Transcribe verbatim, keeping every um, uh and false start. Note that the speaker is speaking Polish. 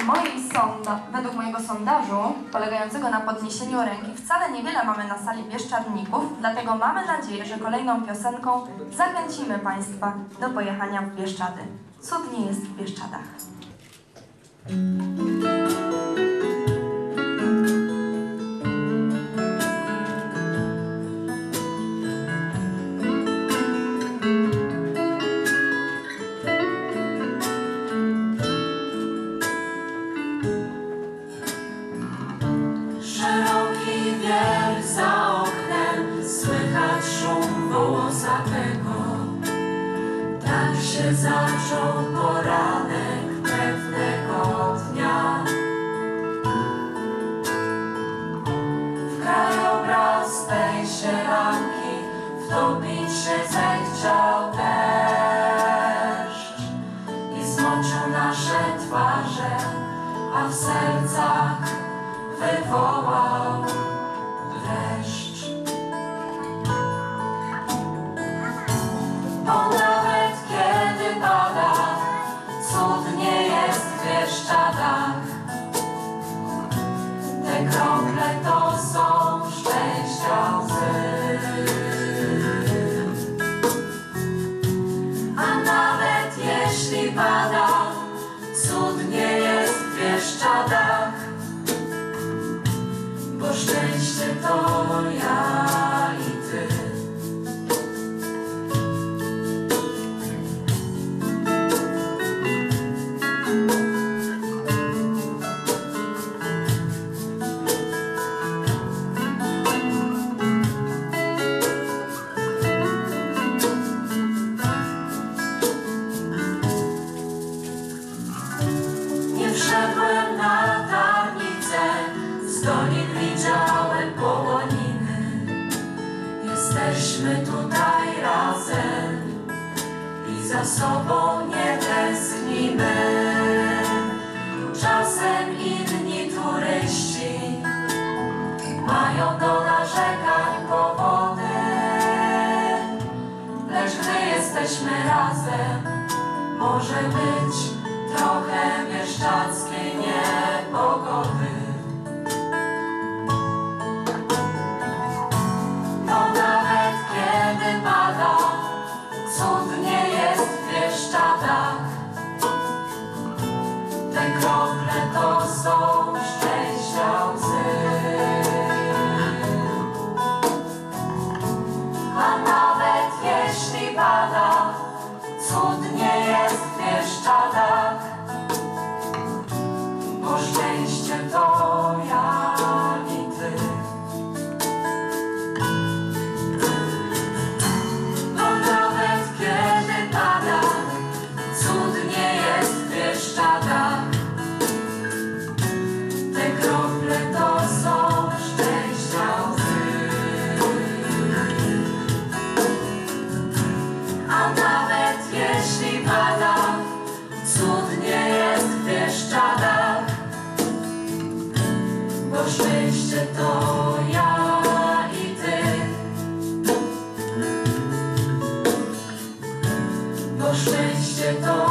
według, mojej sonda, według mojego sondażu, polegającego na podniesieniu ręki, wcale niewiele mamy na sali Bieszczadników, dlatego mamy nadzieję, że kolejną piosenką zachęcimy Państwa do pojechania w Bieszczady. Cudnie jest w Bieszczadach. Zaczął poranek pewnego dnia. W krajobraz tej sielanki wtopić się zechciał deszcz i zmoczył nasze twarze, a w sercach wywołał dreszcz. Te krople to są szczęścia łzy. A nawet jeśli pada, cudnie jest w Bieszczadach, bo szczęście to ja i ty. Jesteśmy tutaj razem i za sobą nie tęsknimy. Czasem inni turyści mają do narzekań powody, lecz gdy jesteśmy razem, może być trochę bieszczadzkiej niepogody. Cudnie jest w Bieszczadach, te krople to są szczęścia łzy. A nawet jeśli pada, cudnie jest w Bieszczadach, bo szczęście to ja i ty. Szczęście to ja i ty, bo szczęście to